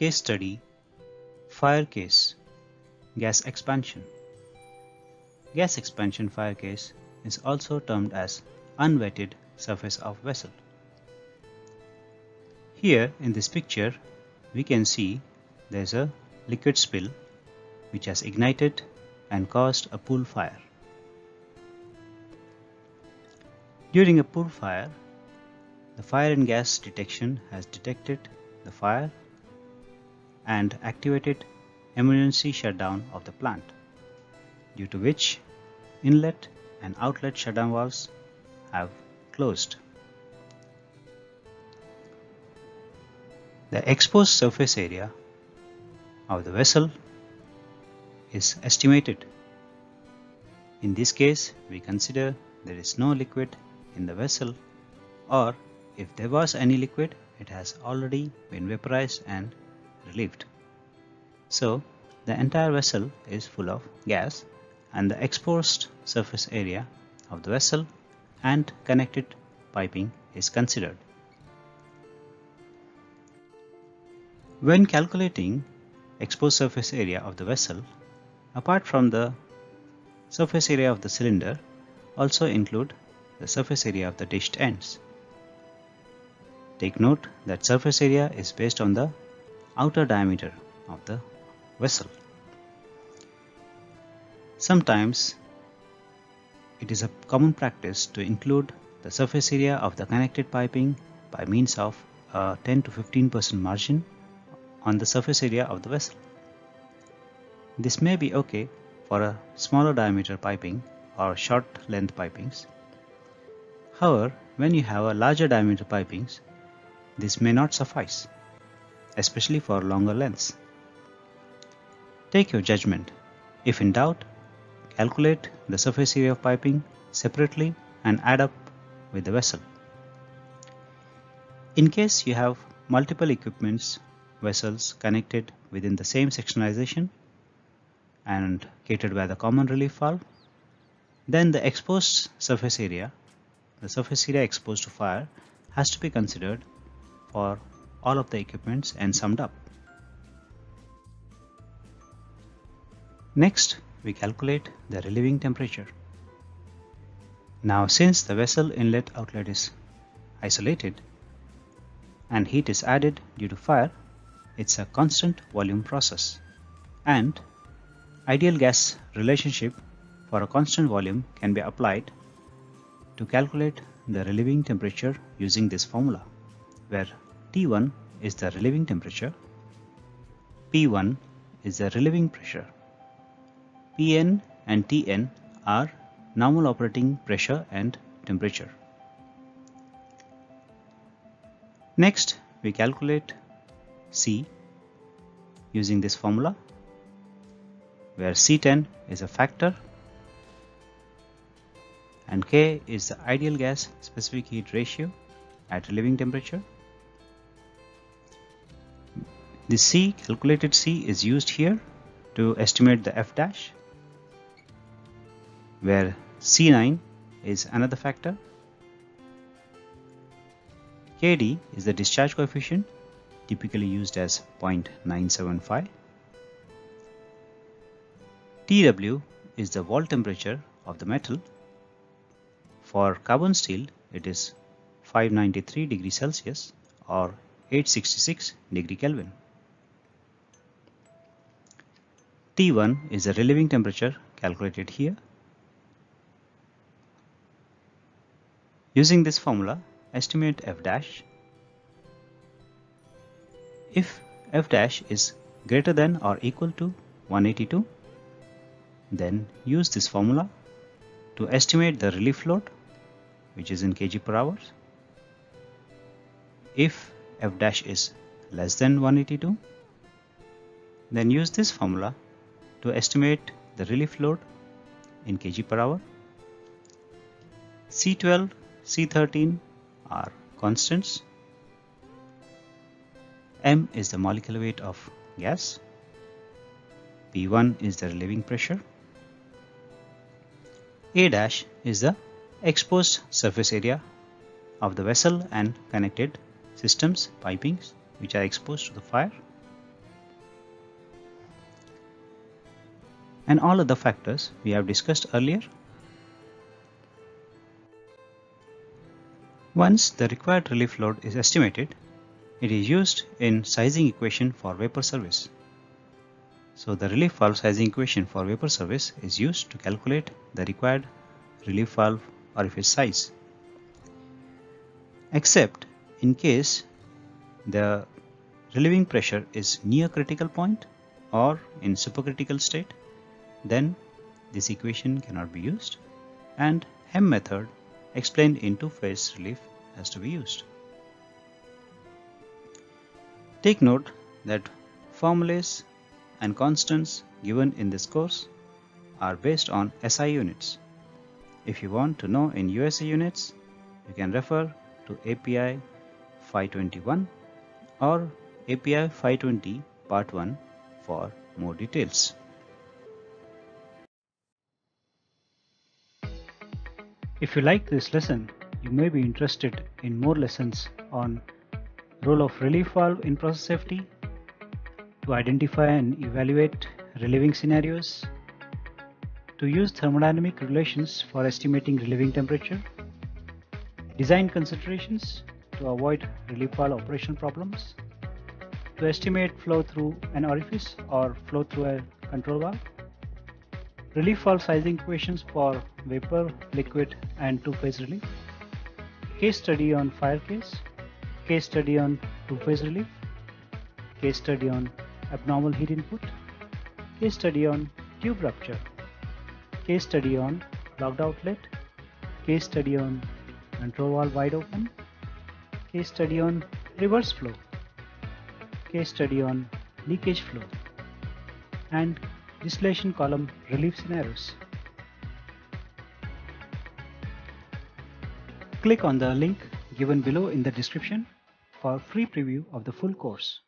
Case study, fire case, gas expansion. Gas expansion fire case is also termed as unwetted surface of vessel. Here in this picture, we can see there's a liquid spill which has ignited and caused a pool fire. During a pool fire, the fire and gas detection has detected the fire and activated emergency shutdown of the plant, due to which inlet and outlet shutdown valves have closed. The exposed surface area of the vessel is estimated. In this case, we consider there is no liquid in the vessel, or if there was any liquid, it has already been vaporized and relieved. So the entire vessel is full of gas, and the exposed surface area of the vessel and connected piping is considered. When calculating exposed surface area of the vessel, apart from the surface area of the cylinder, also include the surface area of the dished ends. Take note that surface area is based on the outer diameter of the vessel. Sometimes it is a common practice to include the surface area of the connected piping by means of a 10 to 15% margin on the surface area of the vessel. This may be okay for a smaller diameter piping or short length pipings. However, when you have a larger diameter pipings, this may not suffice, especially for longer lengths. Take your judgment. If in doubt, calculate the surface area of piping separately and add up with the vessel. In case you have multiple equipments, vessels connected within the same sectionalization and catered by the common relief valve, then the exposed surface area, the surface area exposed to fire, has to be considered for all of the equipments and summed up. Next, we calculate the relieving temperature. Now, since the vessel inlet outlet is isolated and heat is added due to fire, it's a constant volume process, and ideal gas relationship for a constant volume can be applied to calculate the relieving temperature using this formula, where T1 is the relieving temperature, P1 is the relieving pressure, Pn and Tn are normal operating pressure and temperature. Next, we calculate C using this formula, where C10 is a factor and K is the ideal gas specific heat ratio at relieving temperature. The C, calculated C, is used here to estimate the F dash, where C9 is another factor, Kd is the discharge coefficient, typically used as 0.975, Tw is the wall temperature of the metal. For carbon steel, it is 593 degrees Celsius or 866 degree Kelvin. T1 is the relieving temperature calculated here. Using this formula, estimate F dash. If F dash is greater than or equal to 182, then use this formula to estimate the relief load, which is in kg/h. If F dash is less than 182, then use this formula to estimate the relief load in kg/h. C12, C13 are constants. M is the molecular weight of gas. P1 is the relieving pressure. A dash is the exposed surface area of the vessel and connected systems, pipings, which are exposed to the fire. and all other factors we have discussed earlier. Once the required relief load is estimated, it is used in sizing equation for vapor service. So the relief valve sizing equation for vapor service is used to calculate the required relief valve orifice size, except in case the relieving pressure is near critical point or in supercritical state, then this equation cannot be used and HEM method explained in two-phase relief has to be used. Take note that formulas and constants given in this course are based on SI units. If you want to know in USI units, you can refer to API 521 or API 520 Part 1 for more details. If you like this lesson, you may be interested in more lessons on role of relief valve in process safety, to identify and evaluate relieving scenarios, to use thermodynamic relations for estimating relieving temperature, design considerations to avoid relief valve operation problems, to estimate flow through an orifice or flow through a control valve, relief valve sizing equations for vapor, liquid and two-phase relief, case study on fire case study on two-phase relief, case study on abnormal heat input, case study on tube rupture, case study on locked outlet, case study on control valve wide open, case study on reverse flow, case study on leakage flow, and distillation column relief scenarios. Click on the link given below in the description for free preview of the full course.